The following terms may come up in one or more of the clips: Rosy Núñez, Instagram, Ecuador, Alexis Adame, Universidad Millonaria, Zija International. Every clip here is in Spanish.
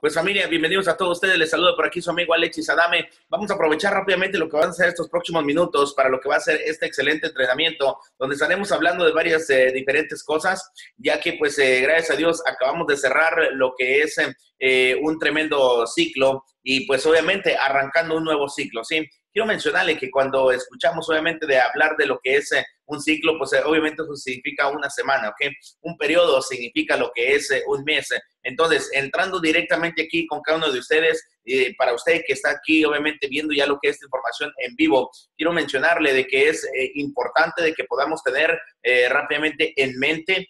Pues familia, bienvenidos a todos ustedes, les saludo por aquí su amigo Alexis Adame. Vamos a aprovechar rápidamente lo que van a ser estos próximos minutos para lo que va a ser este excelente entrenamiento, donde estaremos hablando de varias diferentes cosas, ya que pues gracias a Dios acabamos de cerrar lo que es un tremendo ciclo y pues obviamente arrancando un nuevo ciclo, ¿sí? Quiero mencionarle que cuando escuchamos obviamente de hablar de lo que es un ciclo, pues obviamente eso significa una semana, ¿ok? Un periodo significa lo que es un mes. Entonces, entrando directamente aquí con cada uno de ustedes, para usted que está aquí obviamente viendo ya lo que es esta información en vivo, quiero mencionarle de que es importante de que podamos tener rápidamente en mente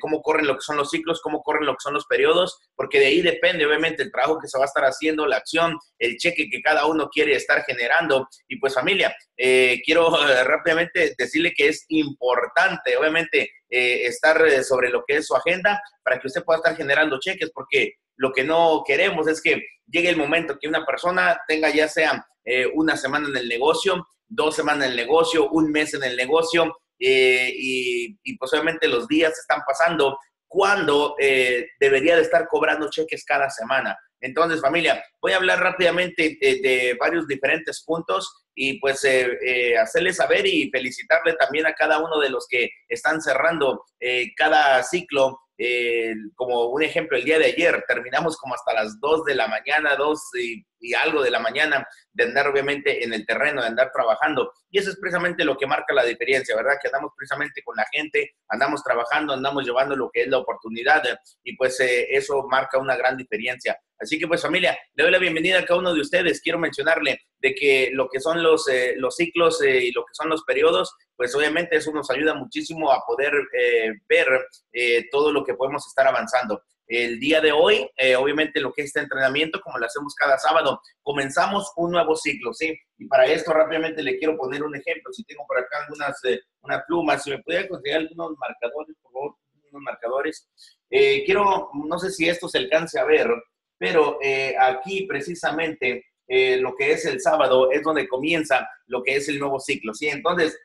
cómo corren lo que son los ciclos, cómo corren lo que son los periodos, porque de ahí depende obviamente el trabajo que se va a estar haciendo, la acción, el cheque que cada uno quiere estar generando. Y pues familia, quiero rápidamente decirle que es importante obviamente estar sobre lo que es su agenda para que usted pueda estar generando cheques, porque lo que no queremos es que llegue el momento que una persona tenga ya sea una semana en el negocio, 2 semanas en el negocio, un mes en el negocio, y posiblemente los días están pasando cuando debería de estar cobrando cheques cada semana. Entonces, familia, voy a hablar rápidamente de varios diferentes puntos y pues hacerles saber y felicitarle también a cada uno de los que están cerrando cada ciclo. Como un ejemplo, el día de ayer terminamos como hasta las 2 de la mañana, 2 y algo de la mañana, de andar obviamente en el terreno, de andar trabajando. Y eso es precisamente lo que marca la diferencia, ¿verdad? Que andamos precisamente con la gente, andamos trabajando, andamos llevando lo que es la oportunidad y pues eso marca una gran diferencia. Así que pues familia, le doy la bienvenida a cada uno de ustedes. Quiero mencionarle de que lo que son los ciclos y lo que son los periodos, pues obviamente eso nos ayuda muchísimo a poder ver todo lo que podemos estar avanzando. El día de hoy, obviamente lo que es este entrenamiento, como lo hacemos cada sábado, comenzamos un nuevo ciclo, ¿sí? Y para esto rápidamente le quiero poner un ejemplo. Si tengo por acá unas plumas, si me pudiera conseguir algunos marcadores, por favor, unos marcadores. Quiero, no sé si esto se alcance a ver, pero aquí precisamente lo que es el sábado es donde comienza lo que es el nuevo ciclo, ¿sí? Entonces,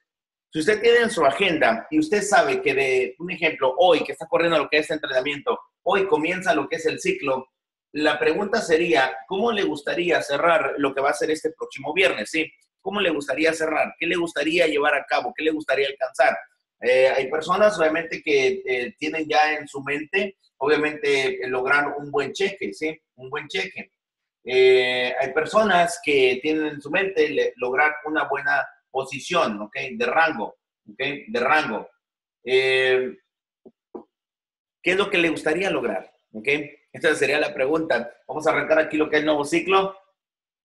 si usted tiene en su agenda y usted sabe que de un ejemplo, hoy que está corriendo lo que es este entrenamiento, hoy comienza lo que es el ciclo, la pregunta sería, ¿cómo le gustaría cerrar lo que va a ser este próximo viernes? ¿Sí? ¿Cómo le gustaría cerrar? ¿Qué le gustaría llevar a cabo? ¿Qué le gustaría alcanzar? Hay personas obviamente que tienen ya en su mente, obviamente, lograr un buen cheque, ¿sí? Un buen cheque. Hay personas que tienen en su mente lograr una buena posición, ¿ok? De rango, ¿ok? De rango. ¿Qué es lo que le gustaría lograr? ¿Ok? Esta sería la pregunta. Vamos a arrancar aquí lo que es el nuevo ciclo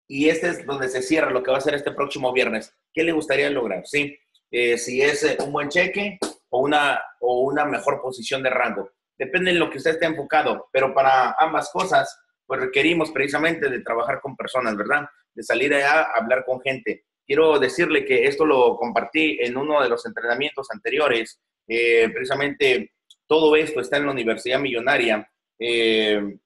y este es donde se cierra lo que va a ser este próximo viernes. ¿Qué le gustaría lograr? ¿Sí? Si es un buen cheque o una mejor posición de rango. Depende de lo que usted esté enfocado, pero para ambas cosas, pues requerimos precisamente de trabajar con personas, ¿verdad? De salir allá a hablar con gente. Quiero decirle que esto lo compartí en uno de los entrenamientos anteriores. Precisamente todo esto está en la Universidad Millonaria.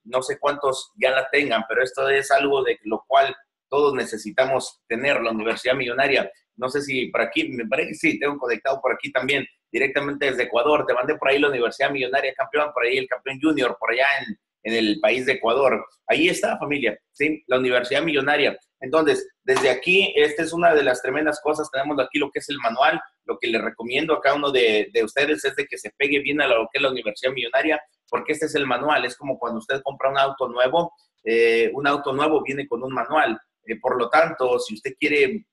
No sé cuántos ya la tengan, pero esto es algo de lo cual todos necesitamos tener, la Universidad Millonaria. No sé si por aquí, me parece que sí, tengo conectado por aquí también, directamente desde Ecuador. Te mandé por ahí la Universidad Millonaria Campeón, por ahí el Campeón Junior, por allá en el país de Ecuador. Ahí está, familia, ¿sí? La Universidad Millonaria. Entonces, desde aquí, esta es una de las tremendas cosas. Tenemos aquí lo que es el manual. Lo que les recomiendo a cada uno de ustedes es de que se pegue bien a lo que es la Universidad Millonaria, porque este es el manual. Es como cuando usted compra un auto nuevo viene con un manual. Por lo tanto, si usted quiere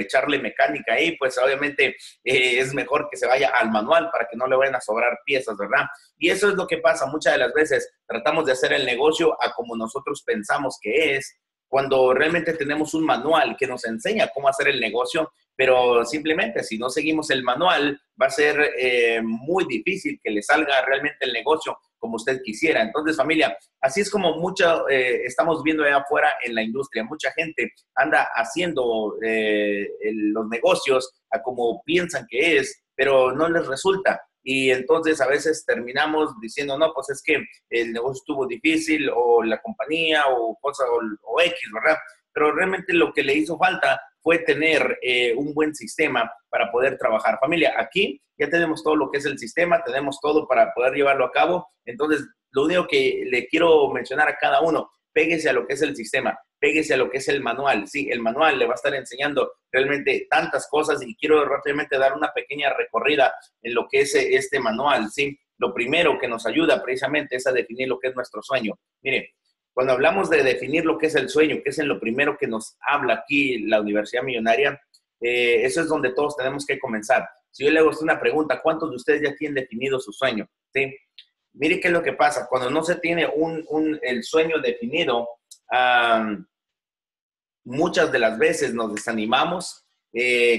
echarle mecánica ahí, pues obviamente es mejor que se vaya al manual para que no le vayan a sobrar piezas, ¿verdad? Y eso es lo que pasa muchas de las veces. Tratamos de hacer el negocio a como nosotros pensamos que es, cuando realmente tenemos un manual que nos enseña cómo hacer el negocio, pero simplemente si no seguimos el manual va a ser muy difícil que le salga realmente el negocio como usted quisiera. Entonces, familia, así es como mucho estamos viendo allá afuera en la industria. Mucha gente anda haciendo los negocios a como piensan que es, pero no les resulta. Y entonces a veces terminamos diciendo, no, pues es que el negocio estuvo difícil o la compañía o cosa o X, ¿verdad? Pero realmente lo que le hizo falta fue tener un buen sistema para poder trabajar. Familia, aquí ya tenemos todo lo que es el sistema, tenemos todo para poder llevarlo a cabo. Entonces, lo único que le quiero mencionar a cada uno, péguese a lo que es el sistema, péguese a lo que es el manual. Sí, el manual le va a estar enseñando realmente tantas cosas y quiero rápidamente dar una pequeña recorrida en lo que es este manual. Sí, lo primero que nos ayuda precisamente es a definir lo que es nuestro sueño. Mire, cuando hablamos de definir lo que es el sueño, que es en lo primero que nos habla aquí la Universidad Millonaria, eso es donde todos tenemos que comenzar. Si yo le hago una pregunta, ¿cuántos de ustedes ya tienen definido su sueño? ¿Sí? Mire qué es lo que pasa. Cuando no se tiene el sueño definido, muchas de las veces nos desanimamos.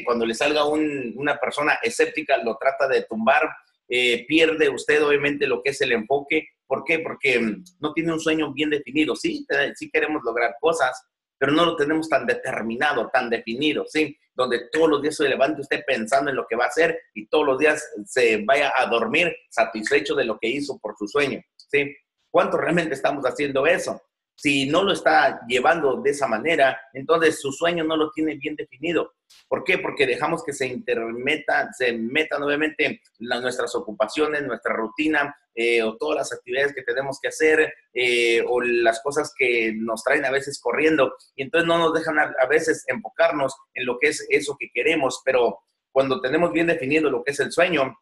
Cuando le salga una persona escéptica, lo trata de tumbar. Pierde usted obviamente lo que es el enfoque. ¿Por qué? Porque no tiene un sueño bien definido. Sí, sí queremos lograr cosas, pero no lo tenemos tan determinado, tan definido, ¿sí? Donde todos los días se levante usted pensando en lo que va a hacer y todos los días se vaya a dormir satisfecho de lo que hizo por su sueño, ¿sí? ¿Cuánto realmente estamos haciendo eso? Si no lo está llevando de esa manera, entonces su sueño no lo tiene bien definido. ¿Por qué? Porque dejamos que se meta nuevamente nuestras ocupaciones, nuestra rutina, o todas las actividades que tenemos que hacer, o las cosas que nos traen a veces corriendo. Y entonces no nos dejan a veces enfocarnos en lo que es eso que queremos. Pero cuando tenemos bien definido lo que es el sueño,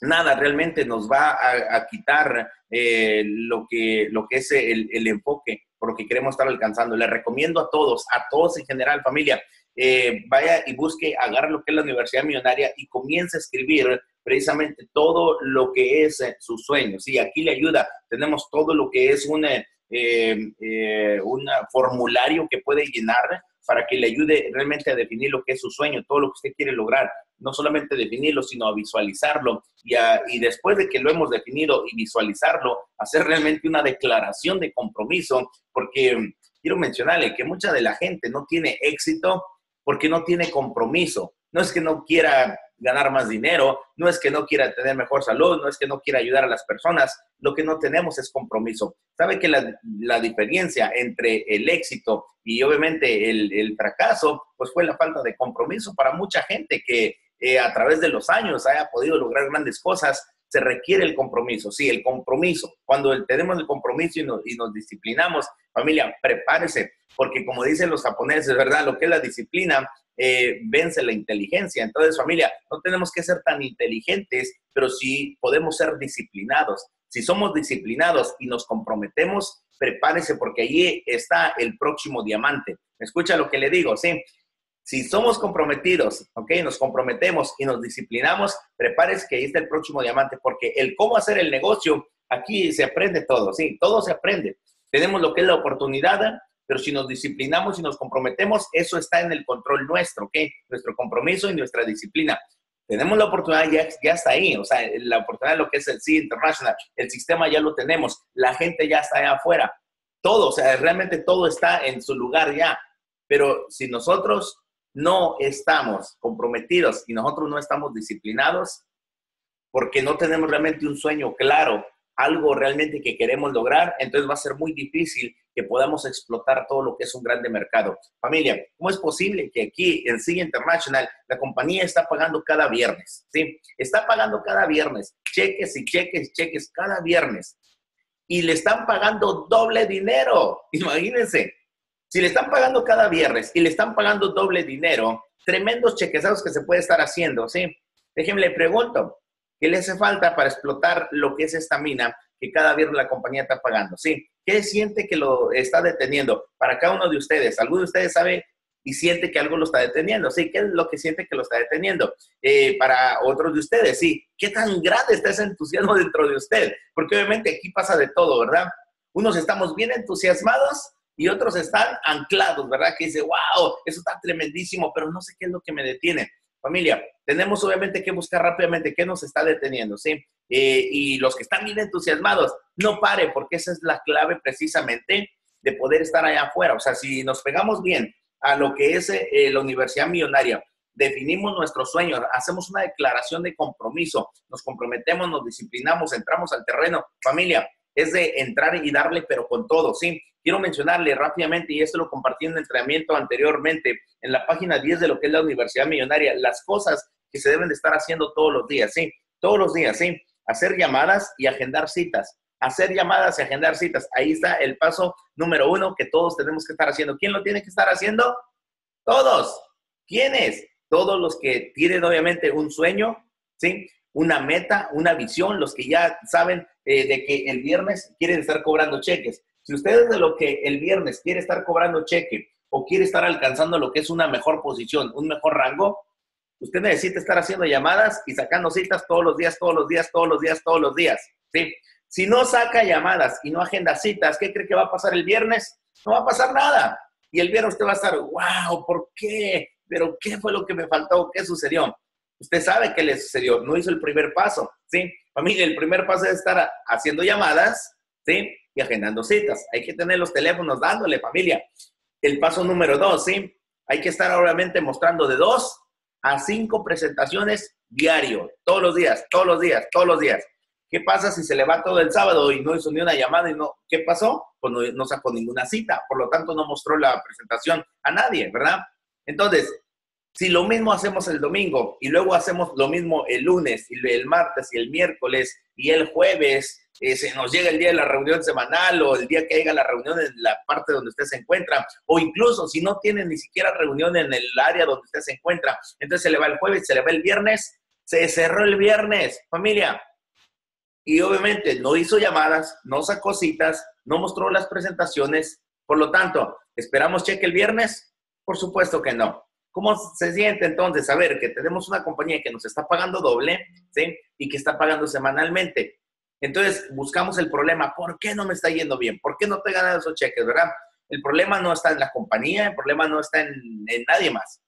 nada realmente nos va a quitar lo que es el enfoque por lo que queremos estar alcanzando. Les recomiendo a todos en general, familia, vaya y busque, agarre lo que es la Universidad Millonaria y comience a escribir precisamente todo lo que es sus sueños. Sí, aquí le ayuda. Tenemos todo lo que es un formulario que puede llenar para que le ayude realmente a definir lo que es su sueño, todo lo que usted quiere lograr. No solamente definirlo, sino a visualizarlo. Y después de que lo hemos definido y visualizarlo, hacer realmente una declaración de compromiso, porque quiero mencionarle que mucha de la gente no tiene éxito porque no tiene compromiso. No es que no quiera ganar más dinero, no es que no quiera tener mejor salud, no es que no quiera ayudar a las personas. Lo que no tenemos es compromiso. ¿Sabe que la diferencia entre el éxito y obviamente el fracaso, pues fue la falta de compromiso para mucha gente que a través de los años haya podido lograr grandes cosas? Se requiere el compromiso, sí, el compromiso. Cuando tenemos el compromiso y nos disciplinamos, familia, prepárese, porque como dicen los japoneses, ¿verdad? Lo que es la disciplina vence la inteligencia. Entonces, familia, no tenemos que ser tan inteligentes, pero sí podemos ser disciplinados. Si somos disciplinados y nos comprometemos, prepárese, porque allí está el próximo diamante. Escucha lo que le digo, ¿sí? Si somos comprometidos, ¿ok? Nos comprometemos y nos disciplinamos, prepárese que ahí está el próximo diamante, porque el cómo hacer el negocio, aquí se aprende todo, ¿sí? Todo se aprende. Tenemos lo que es la oportunidad, pero si nos disciplinamos y nos comprometemos, eso está en el control nuestro, ¿ok? Nuestro compromiso y nuestra disciplina. Tenemos la oportunidad, ya está ahí, o sea, la oportunidad de lo que es el Zija International, el sistema ya lo tenemos, la gente ya está allá afuera, todo, o sea, realmente todo está en su lugar ya, pero si nosotros no estamos comprometidos y nosotros no estamos disciplinados porque no tenemos realmente un sueño claro, algo realmente que queremos lograr, entonces va a ser muy difícil que podamos explotar todo lo que es un grande mercado. Familia, ¿cómo es posible que aquí en Zija International la compañía está pagando cada viernes? ¿Sí? Está pagando cada viernes, cheques y cheques, cheques cada viernes. Y le están pagando doble dinero, imagínense. Si le están pagando cada viernes y le están pagando doble dinero, tremendos chequesados que se puede estar haciendo, ¿sí? Déjenme le pregunto, ¿qué le hace falta para explotar lo que es esta mina que cada viernes la compañía está pagando, ¿sí? ¿Qué siente que lo está deteniendo? Para cada uno de ustedes, ¿alguno de ustedes sabe y siente que algo lo está deteniendo, ¿sí? ¿Qué es lo que siente que lo está deteniendo? Para otros de ustedes, ¿sí? ¿Qué tan grande está ese entusiasmo dentro de usted? Porque obviamente aquí pasa de todo, ¿verdad? Unos estamos bien entusiasmados y otros están anclados, ¿verdad? Que dice, wow, eso está tremendísimo, pero no sé qué es lo que me detiene. Familia, tenemos obviamente que buscar rápidamente qué nos está deteniendo, ¿sí? Y los que están bien entusiasmados, no pare, porque esa es la clave precisamente de poder estar allá afuera. O sea, si nos pegamos bien a lo que es la Universidad Millonaria, definimos nuestros sueños, hacemos una declaración de compromiso, nos comprometemos, nos disciplinamos, entramos al terreno. Familia, es de entrar y darle, pero con todo, ¿sí? Quiero mencionarle rápidamente, y esto lo compartí en el entrenamiento anteriormente, en la página 10 de lo que es la Universidad Millonaria, las cosas que se deben de estar haciendo todos los días, ¿sí? Todos los días, ¿sí? Hacer llamadas y agendar citas. hacer llamadas y agendar citas. Ahí está el paso número 1 que todos tenemos que estar haciendo. ¿Quién lo tiene que estar haciendo? Todos. ¿Quiénes? Todos los que tienen obviamente un sueño, ¿sí? Una meta, una visión, los que ya saben de que el viernes quieren estar cobrando cheques. Si usted es de lo que el viernes quiere estar cobrando cheque o quiere estar alcanzando lo que es una mejor posición, un mejor rango, usted necesita estar haciendo llamadas y sacando citas todos los días, ¿sí? Si no saca llamadas y no agenda citas, ¿qué cree que va a pasar el viernes? No va a pasar nada. Y el viernes usted va a estar, wow, ¿por qué? ¿Pero qué fue lo que me faltó? ¿Qué sucedió? Usted sabe qué le sucedió, no hizo el primer paso, ¿sí? Familia, el primer paso es estar haciendo llamadas, ¿sí? Y agendando citas. Hay que tener los teléfonos dándole, familia. El paso número 2, ¿sí? Hay que estar obviamente mostrando de 2 a 5 presentaciones diario, todos los días. ¿Qué pasa si se le va todo el sábado y no hizo ni una llamada? ¿Qué pasó? Pues no sacó ninguna cita, por lo tanto no mostró la presentación a nadie, ¿verdad? Entonces, si lo mismo hacemos el domingo y luego hacemos lo mismo el lunes y el martes y el miércoles y el jueves, se nos llega el día de la reunión semanal o el día que llega la reunión en la parte donde usted se encuentra, o incluso si no tiene ni siquiera reunión en el área donde usted se encuentra, entonces se le va el jueves, se le va el viernes, se cerró el viernes, familia. Y obviamente no hizo llamadas, no sacó citas, no mostró las presentaciones, por lo tanto, ¿esperamos cheque el viernes? Por supuesto que no. ¿Cómo se siente entonces saber que tenemos una compañía que nos está pagando doble, ¿sí? Y que está pagando semanalmente? Entonces, buscamos el problema. ¿Por qué no me está yendo bien? ¿Por qué no estoy ganando esos cheques, verdad? El problema no está en la compañía, el problema no está en nadie más.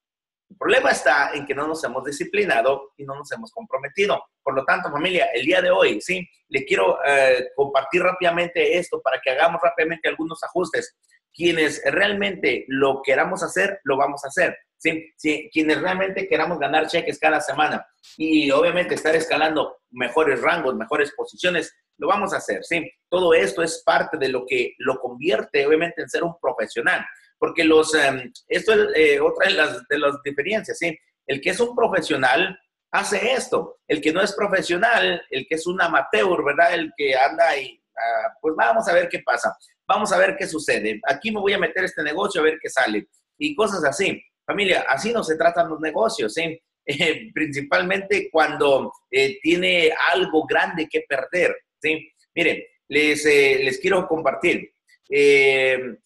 El problema está en que no nos hemos disciplinado y no nos hemos comprometido. Por lo tanto, familia, el día de hoy, ¿sí? Le quiero compartir rápidamente esto para que hagamos rápidamente algunos ajustes. Quienes realmente lo queramos hacer, lo vamos a hacer. Sí, quienes realmente queramos ganar cheques cada semana y obviamente estar escalando mejores rangos, mejores posiciones, lo vamos a hacer, ¿sí? Todo esto es parte de lo que lo convierte obviamente en ser un profesional, porque esto es otra de las diferencias, ¿sí? El que es un profesional hace esto, el que no es profesional, el que es un amateur, ¿verdad? El que anda ahí, pues vamos a ver qué pasa, vamos a ver qué sucede, aquí me voy a meter este negocio a ver qué sale y cosas así. Familia, así no se tratan los negocios, ¿sí? Principalmente cuando tiene algo grande que perder, ¿sí? Miren, les quiero compartir.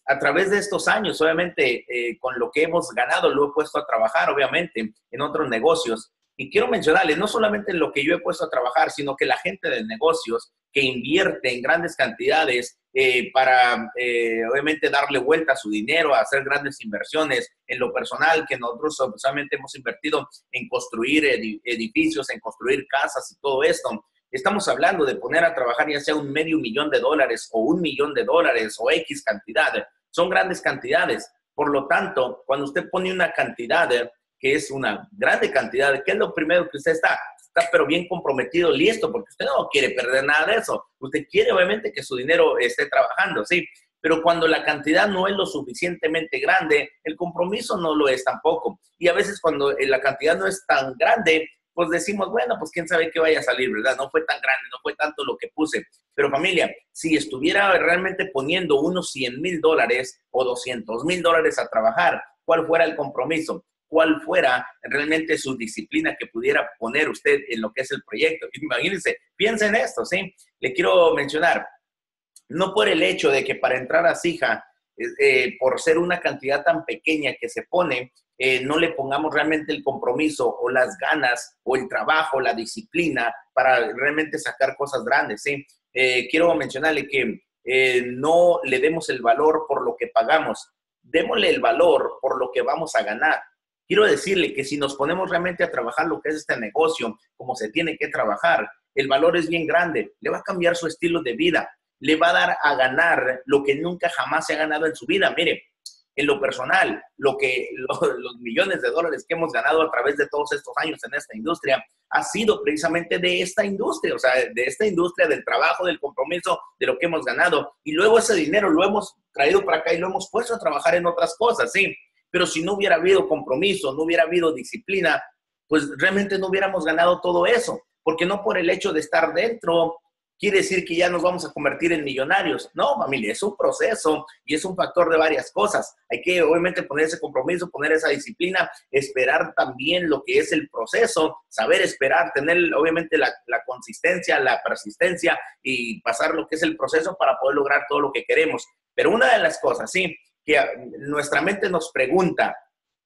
A través de estos años, obviamente, con lo que hemos ganado, lo he puesto a trabajar, obviamente, en otros negocios. Y quiero mencionarles, no solamente en lo que yo he puesto a trabajar, sino que la gente de negocios que invierte en grandes cantidades para, obviamente, darle vuelta a su dinero, a hacer grandes inversiones en lo personal, que nosotros solamente hemos invertido en construir edificios, en construir casas y todo esto. Estamos hablando de poner a trabajar ya sea $500,000 o $1,000,000 o X cantidad. Son grandes cantidades. Por lo tanto, cuando usted pone una cantidad que es una grande cantidad, ¿qué es lo primero que usted está pero bien comprometido, listo? Porque usted no quiere perder nada de eso. Usted quiere, obviamente, que su dinero esté trabajando, ¿sí? Pero cuando la cantidad no es lo suficientemente grande, el compromiso no lo es tampoco. Y a veces cuando la cantidad no es tan grande, pues decimos, bueno, pues quién sabe qué vaya a salir, ¿verdad? No fue tan grande, no fue tanto lo que puse. Pero familia, si estuviera realmente poniendo unos $100,000 o $200,000 a trabajar, ¿cuál fuera el compromiso? Cuál fuera realmente su disciplina que pudiera poner usted en lo que es el proyecto. Imagínense, piensen esto, ¿sí? Le quiero mencionar, no por el hecho de que para entrar a Zija, por ser una cantidad tan pequeña que se pone, no le pongamos realmente el compromiso o las ganas o el trabajo, la disciplina para realmente sacar cosas grandes, ¿sí? Quiero mencionarle que no le demos el valor por lo que pagamos, démosle el valor por lo que vamos a ganar. Quiero decirle que si nos ponemos realmente a trabajar lo que es este negocio, como se tiene que trabajar, el valor es bien grande, le va a cambiar su estilo de vida, le va a dar a ganar lo que nunca jamás se ha ganado en su vida. Mire, en lo personal, los millones de dólares que hemos ganado a través de todos estos años en esta industria ha sido precisamente de esta industria, o sea, de esta industria, del trabajo, del compromiso, de lo que hemos ganado. Y luego ese dinero lo hemos traído para acá y lo hemos puesto a trabajar en otras cosas, ¿sí? Pero si no hubiera habido compromiso, no hubiera habido disciplina, pues realmente no hubiéramos ganado todo eso. Porque no por el hecho de estar dentro quiere decir que ya nos vamos a convertir en millonarios. No, familia, es un proceso y es un factor de varias cosas. Hay que, obviamente, poner ese compromiso, poner esa disciplina, esperar también lo que es el proceso, saber esperar, tener, obviamente, la consistencia, la persistencia y pasar lo que es el proceso para poder lograr todo lo que queremos. Pero una de las cosas, sí, que nuestra mente nos pregunta,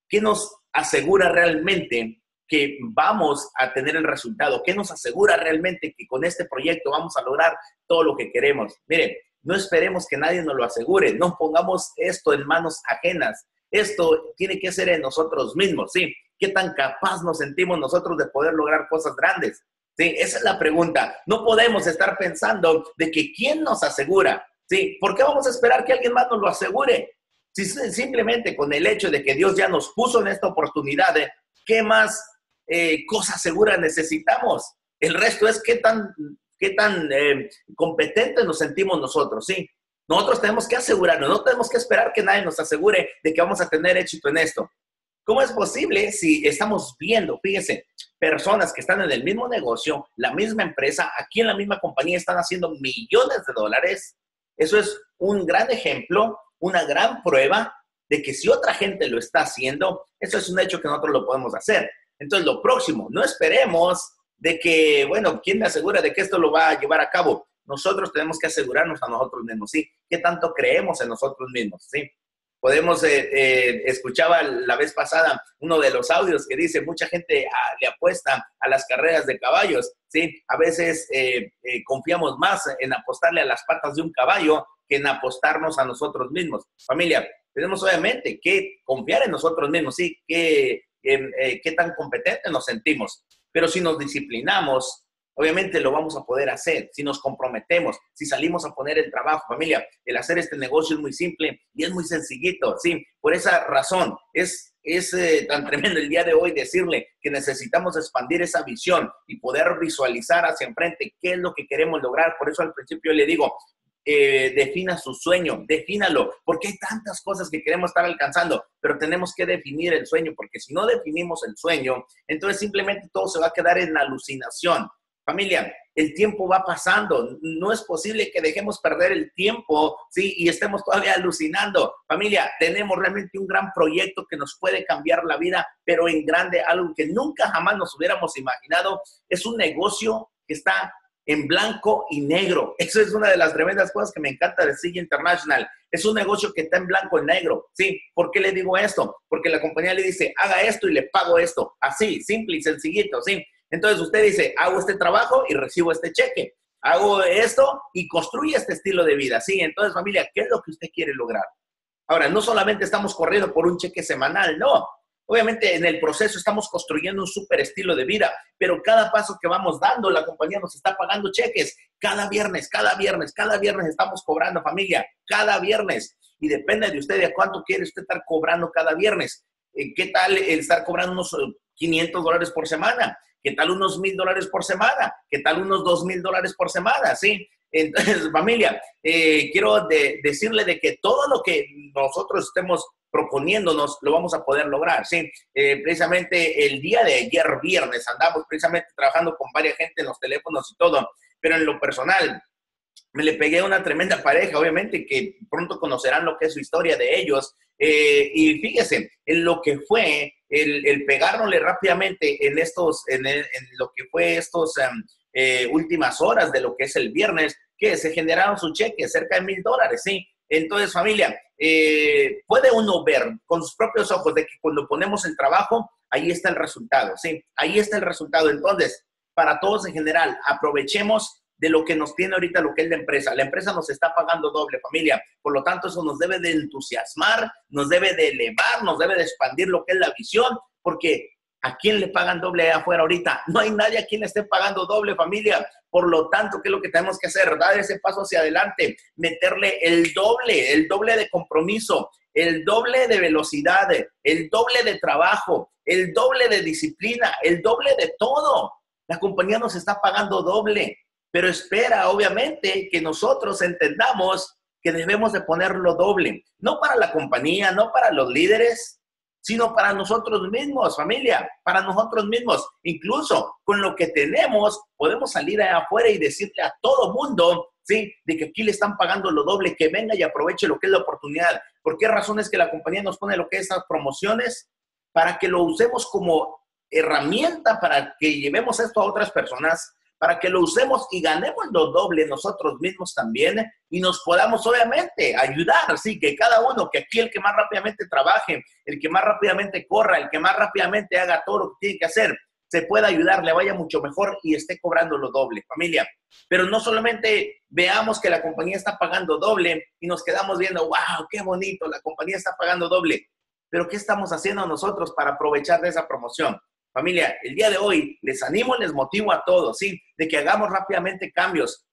¿qué nos asegura realmente que vamos a tener el resultado? ¿Qué nos asegura realmente que con este proyecto vamos a lograr todo lo que queremos? Miren, no esperemos que nadie nos lo asegure. No pongamos esto en manos ajenas. Esto tiene que ser en nosotros mismos, ¿sí? ¿Qué tan capaz nos sentimos nosotros de poder lograr cosas grandes? ¿Sí? Esa es la pregunta. No podemos estar pensando de que quién nos asegura, ¿sí? ¿Por qué vamos a esperar que alguien más nos lo asegure? Si simplemente con el hecho de que Dios ya nos puso en esta oportunidad, ¿qué más cosa segura necesitamos? El resto es qué tan competentes nos sentimos nosotros, ¿sí? Nosotros tenemos que asegurarnos, no tenemos que esperar que nadie nos asegure de que vamos a tener éxito en esto. ¿Cómo es posible si estamos viendo, fíjense, personas que están en el mismo negocio, la misma empresa, aquí en la misma compañía están haciendo millones de dólares? Eso es un gran ejemplo, una gran prueba de que si otra gente lo está haciendo, eso es un hecho que nosotros lo podemos hacer. Entonces, lo próximo, no esperemos de que, bueno, ¿quién me asegura de que esto lo va a llevar a cabo? Nosotros tenemos que asegurarnos a nosotros mismos, ¿sí? ¿Qué tanto creemos en nosotros mismos, sí? Podemos, escuchaba la vez pasada uno de los audios que dice, mucha gente le apuesta a las carreras de caballos, ¿sí? A veces confiamos más en apostarle a las patas de un caballo que en apostarnos a nosotros mismos. Familia, tenemos obviamente que confiar en nosotros mismos, ¿sí? Qué tan competentes nos sentimos. Pero si nos disciplinamos, obviamente lo vamos a poder hacer. Si nos comprometemos, si salimos a poner el trabajo, familia, el hacer este negocio es muy simple y es muy sencillito, ¿sí? Por esa razón, es tan tremendo el día de hoy decirle que necesitamos expandir esa visión y poder visualizar hacia enfrente qué es lo que queremos lograr. Por eso al principio le digo, defina su sueño, defínalo, porque hay tantas cosas que queremos estar alcanzando, pero tenemos que definir el sueño, porque si no definimos el sueño, entonces simplemente todo se va a quedar en alucinación. Familia, el tiempo va pasando, no es posible que dejemos perder el tiempo, ¿sí? Y estemos todavía alucinando. Familia, tenemos realmente un gran proyecto que nos puede cambiar la vida, pero en grande, algo que nunca jamás nos hubiéramos imaginado. Es un negocio que está en blanco y negro. Eso es una de las tremendas cosas que me encanta de Zija International. Es un negocio que está en blanco y negro, ¿sí? ¿Por qué le digo esto? Porque la compañía le dice, haga esto y le pago esto. Así, simple y sencillito, ¿sí? Entonces usted dice, hago este trabajo y recibo este cheque. Hago esto y construye este estilo de vida, ¿sí? Entonces, familia, ¿qué es lo que usted quiere lograr? Ahora, no solamente estamos corriendo por un cheque semanal, no. Obviamente, en el proceso estamos construyendo un súper estilo de vida, pero cada paso que vamos dando, la compañía nos está pagando cheques. Cada viernes estamos cobrando, familia. Cada viernes. Y depende de usted, de cuánto quiere usted estar cobrando cada viernes. ¿Qué tal estar cobrando unos $500 por semana? ¿Qué tal unos $1,000 por semana? ¿Qué tal unos $2,000 por semana? ¿Sí? Entonces, familia, quiero decirle de que todo lo que nosotros estemos proponiéndonos, lo vamos a poder lograr, ¿sí? Precisamente el día de ayer, viernes, andamos precisamente trabajando con varias gente en los teléfonos y todo, pero en lo personal, me le pegué a una tremenda pareja, obviamente, que pronto conocerán lo que es su historia de ellos, y fíjense, en lo que fue el pegarnosle rápidamente en lo que fue estos últimas horas de lo que es el viernes, que se generaron su cheque, cerca de $1,000, ¿sí? Entonces, familia, puede uno ver con sus propios ojos de que cuando ponemos el trabajo, ahí está el resultado, ¿sí? Ahí está el resultado. Entonces, para todos en general, aprovechemos de lo que nos tiene ahorita lo que es la empresa. La empresa nos está pagando doble, familia. Por lo tanto, eso nos debe de entusiasmar, nos debe de elevar, nos debe de expandir lo que es la visión, porque ¿a quién le pagan doble afuera ahorita? No hay nadie a quien le esté pagando doble, familia. Por lo tanto, ¿qué es lo que tenemos que hacer? Dar ese paso hacia adelante, meterle el doble de compromiso, el doble de velocidad, el doble de trabajo, el doble de disciplina, el doble de todo. La compañía nos está pagando doble, pero espera, obviamente, que nosotros entendamos que debemos de ponerlo doble. No para la compañía, no para los líderes, sino para nosotros mismos, familia, para nosotros mismos. Incluso con lo que tenemos, podemos salir allá afuera y decirle a todo mundo, ¿sí?, de que aquí le están pagando lo doble, que venga y aproveche lo que es la oportunidad. ¿Por qué razón es que la compañía nos pone lo que es estas promociones? Para que lo usemos como herramienta, para que llevemos esto a otras personas, para que lo usemos y ganemos lo doble nosotros mismos también, y nos podamos obviamente ayudar, así que cada uno, que aquí el que más rápidamente trabaje, el que más rápidamente corra, el que más rápidamente haga todo lo que tiene que hacer, se pueda ayudar, le vaya mucho mejor y esté cobrando lo doble, familia. Pero no solamente veamos que la compañía está pagando doble y nos quedamos viendo, wow, qué bonito, la compañía está pagando doble, pero ¿qué estamos haciendo nosotros para aprovechar de esa promoción? Familia, el día de hoy les animo, les motivo a todos, ¿sí?, de que hagamos rápidamente cambios.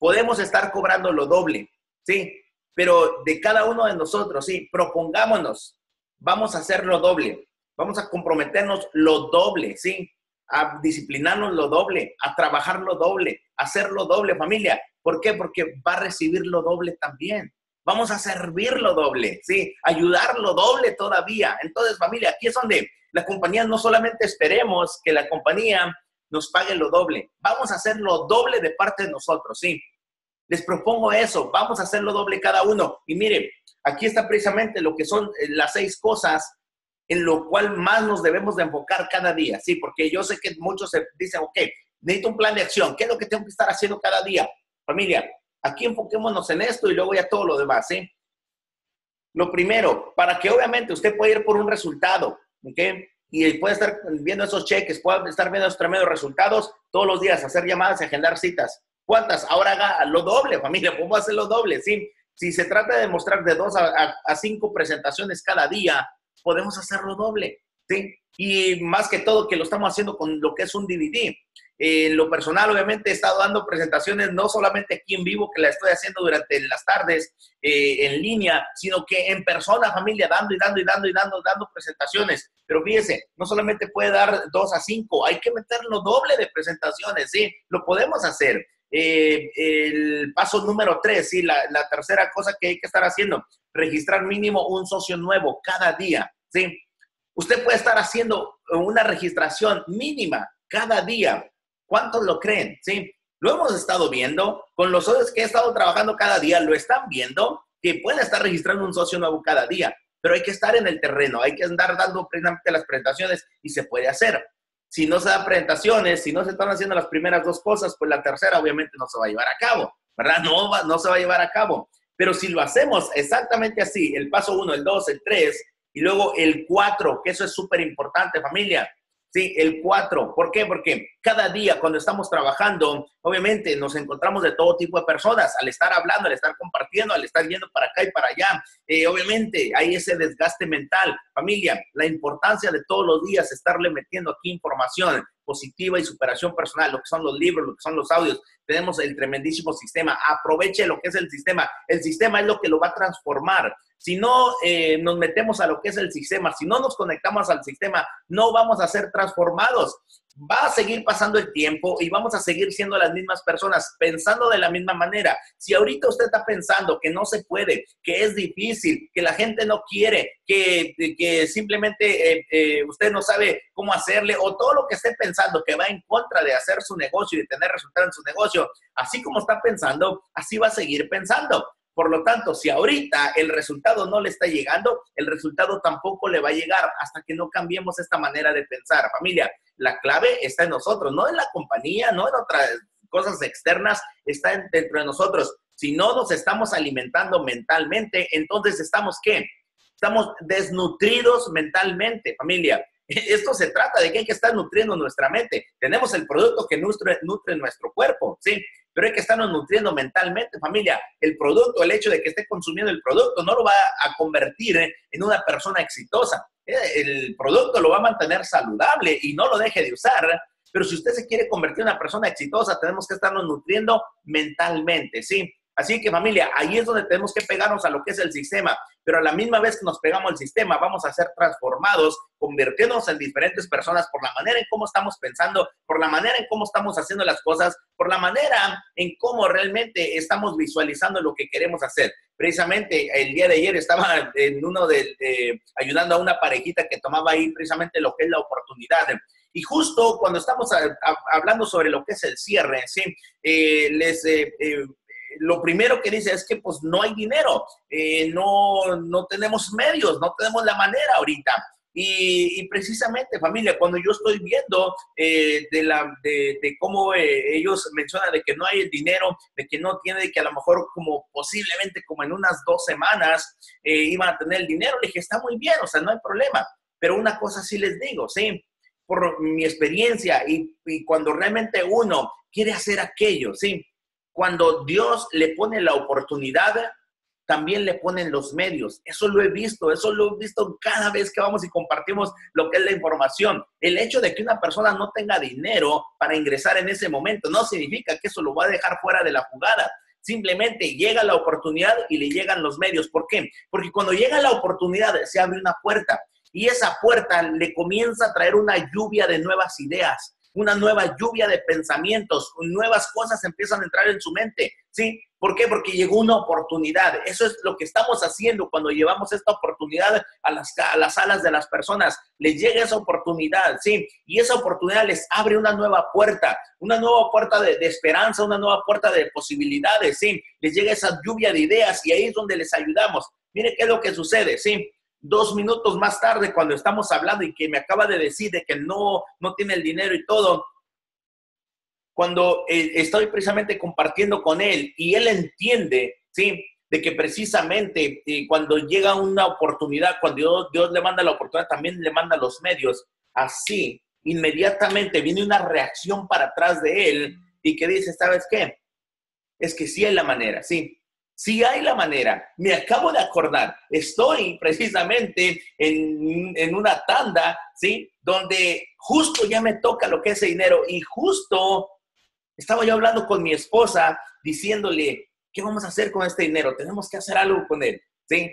Podemos estar cobrando lo doble, ¿sí?, pero de cada uno de nosotros, ¿sí?, propongámonos, vamos a hacer lo doble, vamos a comprometernos lo doble, ¿sí?, a disciplinarnos lo doble, a trabajar lo doble, a hacer lo doble, familia. ¿Por qué? Porque va a recibir lo doble también. Vamos a servir lo doble, ¿sí?, ayudar lo doble todavía. Entonces, familia, aquí es donde la compañía no solamente esperemos que la compañía nos pague lo doble. Vamos a hacer lo doble de parte de nosotros, ¿sí? Les propongo eso. Vamos a hacer lo doble cada uno. Y miren, aquí está precisamente lo que son las 6 cosas en lo cual más nos debemos de enfocar cada día, ¿sí? Porque yo sé que muchos se dicen, ok, necesito un plan de acción. ¿Qué es lo que tengo que estar haciendo cada día? Familia, aquí enfoquémonos en esto y luego ya todo lo demás, ¿sí? Lo primero, para que obviamente usted pueda ir por un resultado, ¿ok? Y puede estar viendo esos cheques, puede estar viendo esos tremendos resultados todos los días, hacer llamadas y agendar citas. ¿Cuántas? Ahora haga lo doble, familia, ¿cómo hacer lo doble? ¿Sí? Si se trata de mostrar de 2 a 5 presentaciones cada día, podemos hacerlo doble, ¿sí? Y más que todo que lo estamos haciendo con lo que es un DVD. En lo personal, obviamente, he estado dando presentaciones no solamente aquí en vivo, que la estoy haciendo durante las tardes en línea, sino que en persona, familia, dando presentaciones. Pero fíjese, no solamente puede dar 2 a 5, hay que meter lo doble de presentaciones, ¿sí? Lo podemos hacer. El paso número 3, ¿sí? La tercera cosa que hay que estar haciendo, registrar mínimo un socio nuevo cada día, ¿sí? Usted puede estar haciendo una registración mínima cada día. ¿Cuántos lo creen? ¿Sí? Lo hemos estado viendo, con los socios que he estado trabajando cada día, lo están viendo, que pueden estar registrando un socio nuevo cada día, pero hay que estar en el terreno, hay que andar dando precisamente las presentaciones y se puede hacer. Si no se dan presentaciones, si no se están haciendo las primeras 2 cosas, pues la tercera obviamente no se va a llevar a cabo, ¿verdad? No se va a llevar a cabo. Pero si lo hacemos exactamente así, el paso 1, el 2, el 3 y luego el 4, que eso es súper importante, familia. Sí, el 4. ¿Por qué? Porque cada día cuando estamos trabajando, obviamente nos encontramos de todo tipo de personas. Al estar hablando, al estar compartiendo, al estar yendo para acá y para allá, obviamente hay ese desgaste mental. Familia, la importancia de todos los días estarle metiendo aquí información positiva y superación personal, lo que son los libros, lo que son los audios. Tenemos el tremendísimo sistema. Aproveche lo que es el sistema. El sistema es lo que lo va a transformar. Si no nos metemos a lo que es el sistema, si no nos conectamos al sistema, no vamos a ser transformados. Va a seguir pasando el tiempo y vamos a seguir siendo las mismas personas, pensando de la misma manera. Si ahorita usted está pensando que no se puede, que es difícil, que la gente no quiere, que simplemente usted no sabe cómo hacerle, o todo lo que esté pensando que va en contra de hacer su negocio y de tener resultados en su negocio, así como está pensando, así va a seguir pensando. Por lo tanto, si ahorita el resultado no le está llegando, el resultado tampoco le va a llegar hasta que no cambiemos esta manera de pensar. Familia, la clave está en nosotros, no en la compañía, no en otras cosas externas, está dentro de nosotros. Si no nos estamos alimentando mentalmente, entonces ¿estamos qué? Estamos desnutridos mentalmente, familia. Esto se trata de que hay que estar nutriendo nuestra mente. Tenemos el producto que nutre nuestro cuerpo, ¿sí? Pero hay que estarnos nutriendo mentalmente, familia. El producto, el hecho de que esté consumiendo el producto, no lo va a convertir en una persona exitosa. El producto lo va a mantener saludable y no lo deje de usar. Pero si usted se quiere convertir en una persona exitosa, tenemos que estarnos nutriendo mentalmente, ¿sí? Así que familia, ahí es donde tenemos que pegarnos a lo que es el sistema, pero a la misma vez que nos pegamos al sistema, vamos a ser transformados, convirtiéndonos en diferentes personas por la manera en cómo estamos pensando, por la manera en cómo estamos haciendo las cosas, por la manera en cómo realmente estamos visualizando lo que queremos hacer. Precisamente el día de ayer estaba en uno de, ayudando a una parejita que tomaba ahí precisamente lo que es la oportunidad. Y justo cuando estamos hablando sobre lo que es el cierre, ¿sí? Lo primero que dice es que pues no hay dinero, no tenemos medios, no tenemos la manera ahorita. Y precisamente familia, cuando yo estoy viendo de cómo ellos mencionan de que no hay el dinero, de que no tiene, de que a lo mejor como posiblemente como en unas 2 semanas iban a tener el dinero, le dije, está muy bien, o sea, no hay problema. Pero una cosa sí les digo, ¿sí? Por mi experiencia y cuando realmente uno quiere hacer aquello, ¿sí? Cuando Dios le pone la oportunidad, también le ponen los medios. Eso lo he visto cada vez que vamos y compartimos lo que es la información. El hecho de que una persona no tenga dinero para ingresar en ese momento no significa que eso lo va a dejar fuera de la jugada. Simplemente llega la oportunidad y le llegan los medios. ¿Por qué? Porque cuando llega la oportunidad se abre una puerta y esa puerta le comienza a traer una lluvia de nuevas ideas. Una nueva lluvia de pensamientos, nuevas cosas empiezan a entrar en su mente, ¿sí? ¿Por qué? Porque llegó una oportunidad. Eso es lo que estamos haciendo cuando llevamos esta oportunidad a las alas de las personas. Les llega esa oportunidad, ¿sí? Y esa oportunidad les abre una nueva puerta de esperanza, una nueva puerta de posibilidades, ¿sí? Les llega esa lluvia de ideas y ahí es donde les ayudamos. Mire qué es lo que sucede, ¿sí? 2 minutos más tarde, cuando estamos hablando y que me acaba de decir de que no tiene el dinero y todo, cuando estoy precisamente compartiendo con él y él entiende, ¿sí? De que precisamente cuando llega una oportunidad, cuando Dios le manda la oportunidad, también le manda los medios. Así, inmediatamente viene una reacción para atrás de él y que dice, ¿sabes qué? Es que sí hay la manera, ¿sí? Si hay la manera, me acabo de acordar, estoy precisamente en una tanda, ¿sí? Donde justo ya me toca lo que es ese dinero y justo estaba yo hablando con mi esposa diciéndole, ¿qué vamos a hacer con este dinero? Tenemos que hacer algo con él, ¿sí?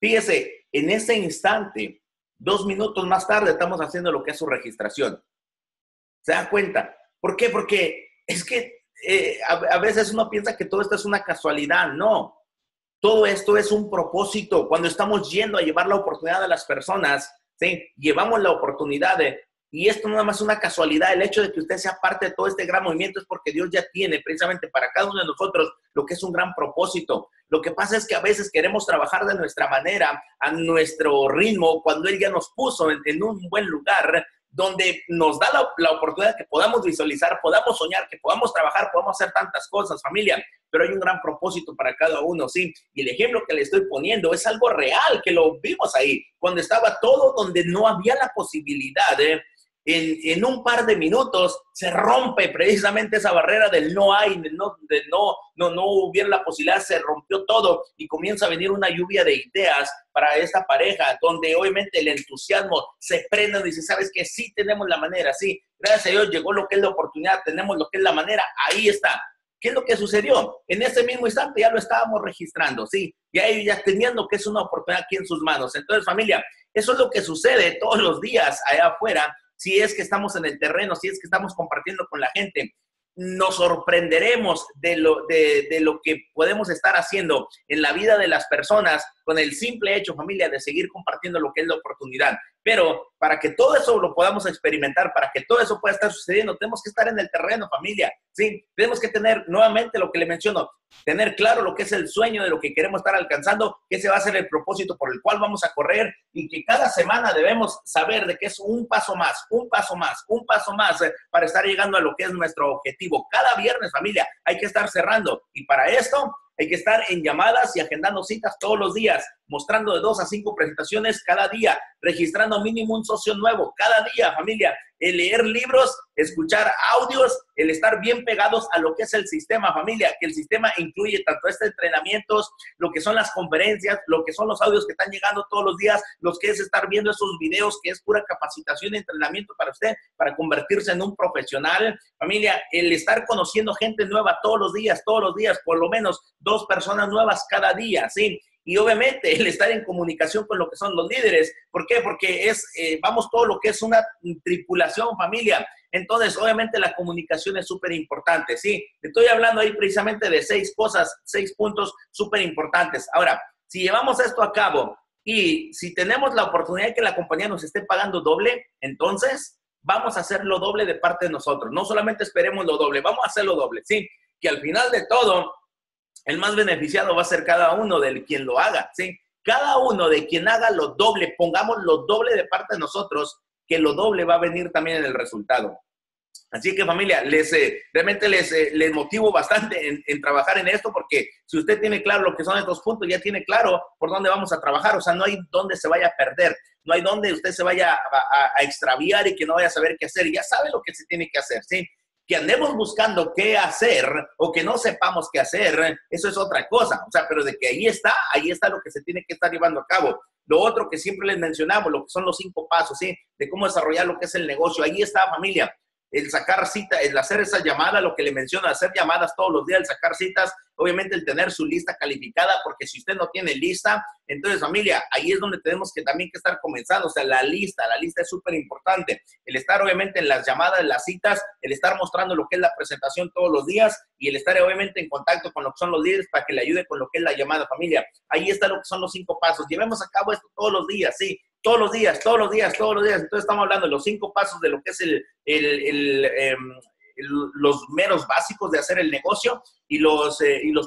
Fíjese, en ese instante, 2 minutos más tarde estamos haciendo lo que es su registración. ¿Se da cuenta? ¿Por qué? Porque es que a veces uno piensa que todo esto es una casualidad. No, todo esto es un propósito. Cuando estamos yendo a llevar la oportunidad a las personas, ¿sí? Llevamos la oportunidad y esto no es más una casualidad. El hecho de que usted sea parte de todo este gran movimiento es porque Dios ya tiene precisamente para cada uno de nosotros lo que es un gran propósito. Lo que pasa es que a veces queremos trabajar de nuestra manera, a nuestro ritmo, cuando Él ya nos puso en un buen lugar, donde nos da la oportunidad que podamos visualizar, podamos soñar, que podamos trabajar, podamos hacer tantas cosas, familia. Pero hay un gran propósito para cada uno, ¿sí? Y el ejemplo que le estoy poniendo es algo real, que lo vimos ahí, cuando estaba todo donde no había la posibilidad, en un par de minutos se rompe precisamente esa barrera del no hay, no hubiera la posibilidad, se rompió todo y comienza a venir una lluvia de ideas para esta pareja, donde obviamente el entusiasmo se prende y dice, ¿sabes qué? Sí tenemos la manera, sí, gracias a Dios llegó lo que es la oportunidad, tenemos lo que es la manera, ahí está. ¿Qué es lo que sucedió? En ese mismo instante ya lo estábamos registrando, ¿sí? Y ahí ya tenían lo que es una oportunidad aquí en sus manos. Entonces, familia, eso es lo que sucede todos los días allá afuera. Si es que estamos en el terreno, si es que estamos compartiendo con la gente, nos sorprenderemos de lo que podemos estar haciendo en la vida de las personas con el simple hecho, familia, de seguir compartiendo lo que es la oportunidad. Pero para que todo eso lo podamos experimentar, para que todo eso pueda estar sucediendo, tenemos que estar en el terreno, familia, ¿sí? Tenemos que tener, nuevamente lo que le menciono, tener claro lo que es el sueño de lo que queremos estar alcanzando, que ese va a ser el propósito por el cual vamos a correr y que cada semana debemos saber de que es un paso más, un paso más, un paso más para estar llegando a lo que es nuestro objetivo. Cada viernes, familia, hay que estar cerrando y para esto hay que estar en llamadas y agendando citas todos los días, mostrando de 2 a 5 presentaciones cada día, registrando mínimo un socio nuevo cada día, familia, el leer libros, escuchar audios, el estar bien pegados a lo que es el sistema, familia, que el sistema incluye tanto entrenamientos, lo que son las conferencias, lo que son los audios que están llegando todos los días, los que es estar viendo esos videos, que es pura capacitación y entrenamiento para usted, para convertirse en un profesional. Familia, el estar conociendo gente nueva todos los días, por lo menos 2 personas nuevas cada día, ¿sí? Y obviamente el estar en comunicación con lo que son los líderes. ¿Por qué? Porque es, vamos, todo lo que es una tripulación, familia. Entonces, obviamente la comunicación es súper importante, ¿sí? Estoy hablando ahí precisamente de 6 cosas, 6 puntos súper importantes. Ahora, si llevamos esto a cabo y si tenemos la oportunidad de que la compañía nos esté pagando doble, entonces vamos a hacer lo doble de parte de nosotros. No solamente esperemos lo doble, vamos a hacer lo doble, ¿sí? Que al final de todo, el más beneficiado va a ser cada uno de quien lo haga, ¿sí? Cada uno de quien haga lo doble, pongamos lo doble de parte de nosotros, que lo doble va a venir también en el resultado. Así que, familia, realmente les motivo bastante en trabajar en esto, porque si usted tiene claro lo que son estos puntos, ya tiene claro por dónde vamos a trabajar. O sea, no hay dónde se vaya a perder, no hay dónde usted se vaya a extraviar y que no vaya a saber qué hacer. Ya sabe lo que se tiene que hacer, ¿sí? Que andemos buscando qué hacer o que no sepamos qué hacer, eso es otra cosa. O sea, pero de que ahí está lo que se tiene que estar llevando a cabo. Lo otro que siempre les mencionamos, lo que son los 5 pasos, ¿sí? De cómo desarrollar lo que es el negocio. Ahí está, familia. El sacar cita, el hacer esa llamada, lo que le menciono, hacer llamadas todos los días, el sacar citas, obviamente el tener su lista calificada, porque si usted no tiene lista, entonces, familia, ahí es donde tenemos que también que estar comenzando. O sea, la lista es súper importante. El estar, obviamente, en las llamadas, en las citas, el estar mostrando lo que es la presentación todos los días y el estar, obviamente, en contacto con lo que son los líderes para que le ayude con lo que es la llamada, familia. Ahí está lo que son los 5 pasos. Llevemos a cabo esto todos los días, ¿sí? Todos los días, todos los días, todos los días. Entonces estamos hablando de los 5 pasos de lo que es los meros básicos de hacer el negocio y los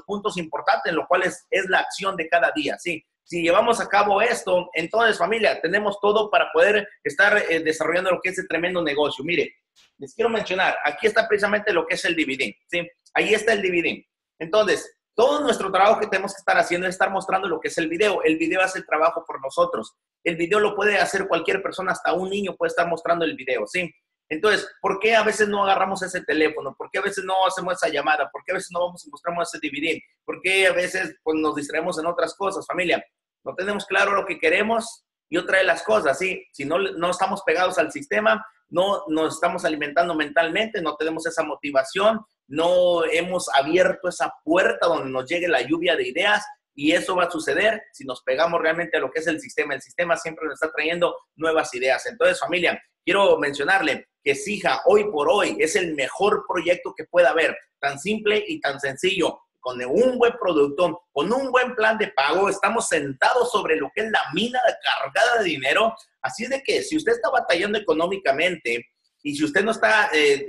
puntos importantes, en los cuales es la acción de cada día, ¿sí? Si llevamos a cabo esto, entonces, familia, tenemos todo para poder estar desarrollando lo que es este tremendo negocio. Mire, les quiero mencionar, aquí está precisamente lo que es el dividend, ¿sí? Ahí está el dividend. Entonces, todo nuestro trabajo que tenemos que estar haciendo es estar mostrando lo que es el video. El video hace el trabajo por nosotros. El video lo puede hacer cualquier persona, hasta un niño puede estar mostrando el video, ¿sí? Entonces, ¿por qué a veces no agarramos ese teléfono? ¿Por qué a veces no hacemos esa llamada? ¿Por qué a veces no vamos y mostramos ese dividend? ¿Por qué a veces pues, nos distraemos en otras cosas, familia? No tenemos claro lo que queremos y otra de las cosas, ¿sí? Si no estamos pegados al sistema, no nos estamos alimentando mentalmente, no tenemos esa motivación, no hemos abierto esa puerta donde nos llegue la lluvia de ideas, y eso va a suceder si nos pegamos realmente a lo que es el sistema. El sistema siempre nos está trayendo nuevas ideas. Entonces, familia, quiero mencionarle que Zija, hoy por hoy, es el mejor proyecto que pueda haber, tan simple y tan sencillo. Con un buen producto, con un buen plan de pago, estamos sentados sobre lo que es la mina cargada de dinero. Así es de que si usted está batallando económicamente, y si usted no está si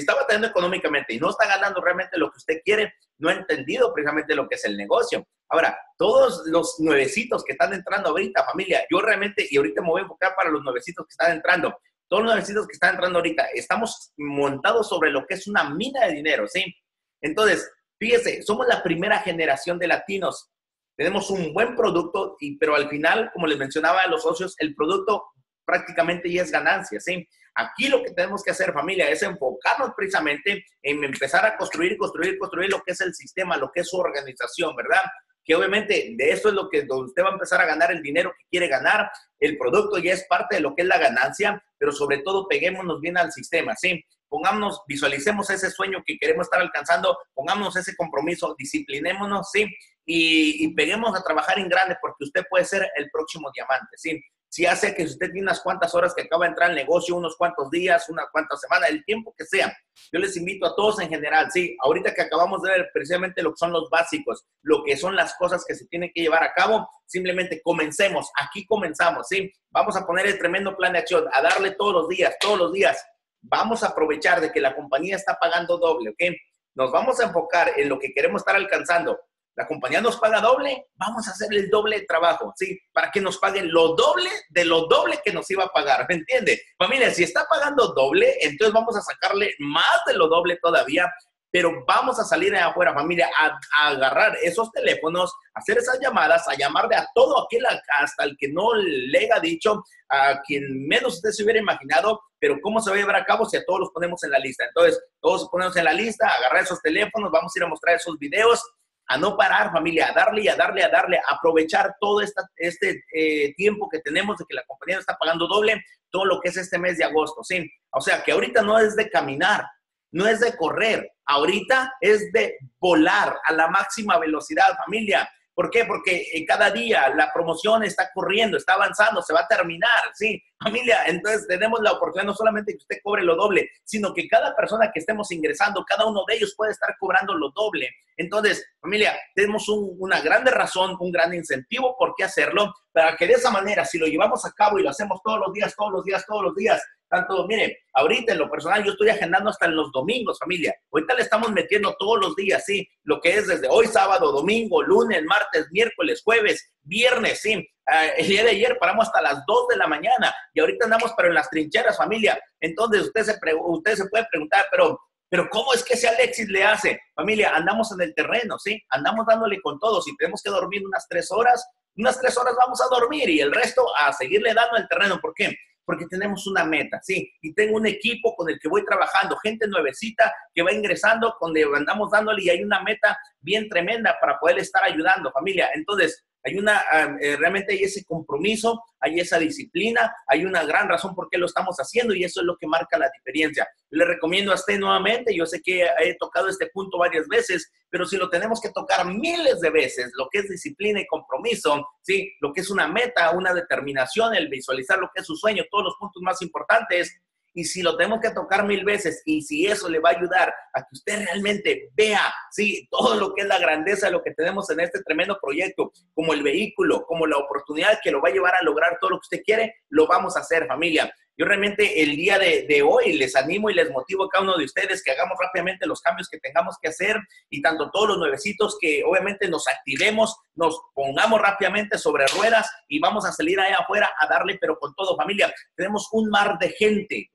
está batallando económicamente y no está ganando realmente lo que usted quiere, no ha entendido precisamente lo que es el negocio. Ahora, todos los nuevecitos que están entrando ahorita, familia, yo realmente, y ahorita me voy a enfocar para los nuevecitos que están entrando, todos los nuevecitos que están entrando ahorita, estamos montados sobre lo que es una mina de dinero, ¿sí? Entonces, fíjese, somos la primera generación de latinos. Tenemos un buen producto, pero al final, como les mencionaba a los socios, el producto prácticamente ya es ganancia, ¿sí? Aquí lo que tenemos que hacer, familia, es enfocarnos precisamente en empezar a construir lo que es el sistema, lo que es su organización, ¿verdad? Que obviamente de eso es lo que usted va a empezar a ganar el dinero que quiere ganar. El producto ya es parte de lo que es la ganancia, pero sobre todo peguémonos bien al sistema, ¿sí? Pongámonos, visualicemos ese sueño que queremos estar alcanzando, pongámonos ese compromiso, disciplinémonos, ¿sí? Y peguemos a trabajar en grande, porque usted puede ser el próximo diamante, ¿sí? Si hace que usted tiene unas cuantas horas que acaba de entrar al negocio, unos cuantos días, unas cuantas semanas, el tiempo que sea. Yo les invito a todos en general, sí, ahorita que acabamos de ver precisamente lo que son los básicos, lo que son las cosas que se tienen que llevar a cabo, simplemente comencemos, aquí comenzamos, sí. Vamos a poner el tremendo plan de acción, a darle todos los días, todos los días. Vamos a aprovechar de que la compañía está pagando doble, ¿ok? Nos vamos a enfocar en lo que queremos estar alcanzando. La compañía nos paga doble, vamos a hacer el doble de trabajo, ¿sí? Para que nos paguen lo doble de lo doble que nos iba a pagar, ¿me entiende? Familia, si está pagando doble, entonces vamos a sacarle más de lo doble todavía, pero vamos a salir afuera, familia, a agarrar esos teléfonos, a hacer esas llamadas, a llamarle a todo aquel, hasta el que no le ha dicho, a quien menos usted se hubiera imaginado, pero ¿cómo se va a llevar a cabo si a todos los ponemos en la lista? Entonces, todos ponemos en la lista, agarrar esos teléfonos, vamos a ir a mostrar esos videos, a no parar, familia, a darle y a darle, a darle, a aprovechar todo este tiempo que tenemos de que la compañía está pagando doble, todo lo que es este mes de agosto, ¿sí? O sea, que ahorita no es de caminar, no es de correr, ahorita es de volar a la máxima velocidad, familia. ¿Por qué? Porque cada día la promoción está corriendo, está avanzando, se va a terminar, ¿sí? Familia, entonces tenemos la oportunidad no solamente que usted cobre lo doble, sino que cada persona que estemos ingresando, cada uno de ellos puede estar cobrando lo doble. Entonces, familia, tenemos una grande razón, un gran incentivo por qué hacerlo, para que de esa manera, si lo llevamos a cabo y lo hacemos todos los días, todos los días, todos los días, tanto, mire, ahorita en lo personal yo estoy agendando hasta en los domingos, familia. Ahorita le estamos metiendo todos los días, sí, lo que es desde hoy, sábado, domingo, lunes, martes, miércoles, jueves, viernes, sí. El día de ayer paramos hasta las 2 de la mañana y ahorita andamos pero en las trincheras, familia. Entonces usted se puede preguntar, pero ¿cómo es que ese Alexis le hace? Familia, andamos en el terreno, sí, andamos dándole con todo. Si tenemos que dormir unas 3 horas vamos a dormir y el resto a seguirle dando al terreno. ¿Por qué? Porque tenemos una meta, sí, y tengo un equipo con el que voy trabajando, gente nuevecita que va ingresando, donde andamos dándole y hay una meta bien tremenda para poder estar ayudando, familia. Entonces, realmente hay ese compromiso, hay esa disciplina, hay una gran razón por qué lo estamos haciendo y eso es lo que marca la diferencia. Le recomiendo a usted nuevamente, yo sé que he tocado este punto varias veces, pero si lo tenemos que tocar miles de veces, lo que es disciplina y compromiso, ¿sí? Lo que es una meta, una determinación, el visualizar lo que es su sueño, todos los puntos más importantes. Y si lo tenemos que tocar 1000 veces y si eso le va a ayudar a que usted realmente vea, sí, todo lo que es la grandeza de lo que tenemos en este tremendo proyecto, como el vehículo, como la oportunidad que lo va a llevar a lograr todo lo que usted quiere, lo vamos a hacer, familia. Yo realmente el día de hoy les animo y les motivo a cada uno de ustedes que hagamos rápidamente los cambios que tengamos que hacer y tanto todos los nuevecitos que obviamente nos activemos, nos pongamos rápidamente sobre ruedas y vamos a salir allá afuera a darle, pero con todo, familia. Tenemos un mar de gente,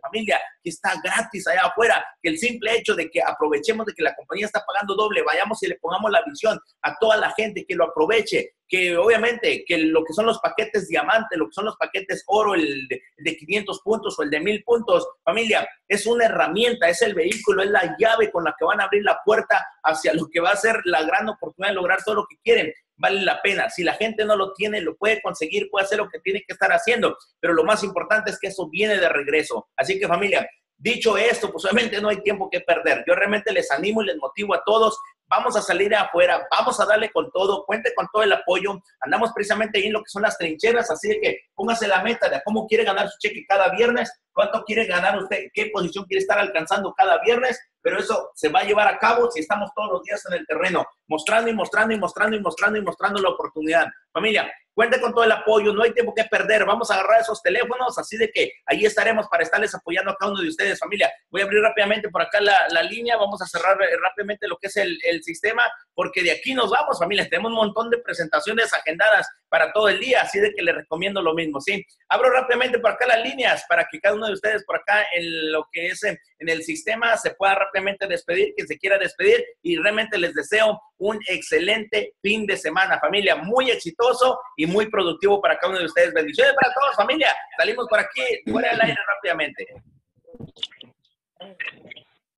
familia, que está gratis allá afuera, que el simple hecho de que aprovechemos de que la compañía está pagando doble, vayamos y le pongamos la visión a toda la gente que lo aproveche, que obviamente que lo que son los paquetes diamante, lo que son los paquetes oro, el de 500 puntos o el de 1000 puntos, familia, es una herramienta, es el vehículo, es la llave con la que van a abrir la puerta hacia lo que va a ser la gran oportunidad de lograr todo lo que quieren. Vale la pena. Si la gente no lo tiene, lo puede conseguir, puede hacer lo que tiene que estar haciendo. Pero lo más importante es que eso viene de regreso. Así que, familia, dicho esto, pues obviamente no hay tiempo que perder. Yo realmente les animo y les motivo a todos. Vamos a salir afuera, vamos a darle con todo, cuente con todo el apoyo. Andamos precisamente ahí en lo que son las trincheras, así de que póngase la meta de cómo quiere ganar su cheque cada viernes, cuánto quiere ganar usted, qué posición quiere estar alcanzando cada viernes, pero eso se va a llevar a cabo si estamos todos los días en el terreno, mostrando y mostrando y mostrando y mostrando y mostrando la oportunidad. Familia, cuente con todo el apoyo, no hay tiempo que perder, vamos a agarrar esos teléfonos, así de que ahí estaremos para estarles apoyando a cada uno de ustedes, familia. Voy a abrir rápidamente por acá la línea, vamos a cerrar rápidamente lo que es el sistema, porque de aquí nos vamos, familia. Tenemos un montón de presentaciones agendadas para todo el día, así de que les recomiendo lo mismo, ¿sí? Abro rápidamente por acá las líneas para que cada uno de ustedes por acá en lo que es en el sistema se pueda rápidamente despedir, quien se quiera despedir, y realmente les deseo un excelente fin de semana, familia, muy exitoso y muy productivo para cada uno de ustedes. Bendiciones para todos, familia. Salimos por aquí, fuera del aire rápidamente.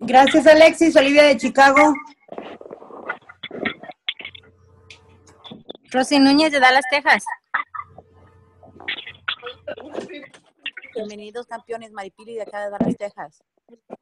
Gracias, Alexis. Olivia de Chicago. Rosy Núñez de Dallas, Texas. Bienvenidos, campeones. Maripili de acá de Dallas, Texas.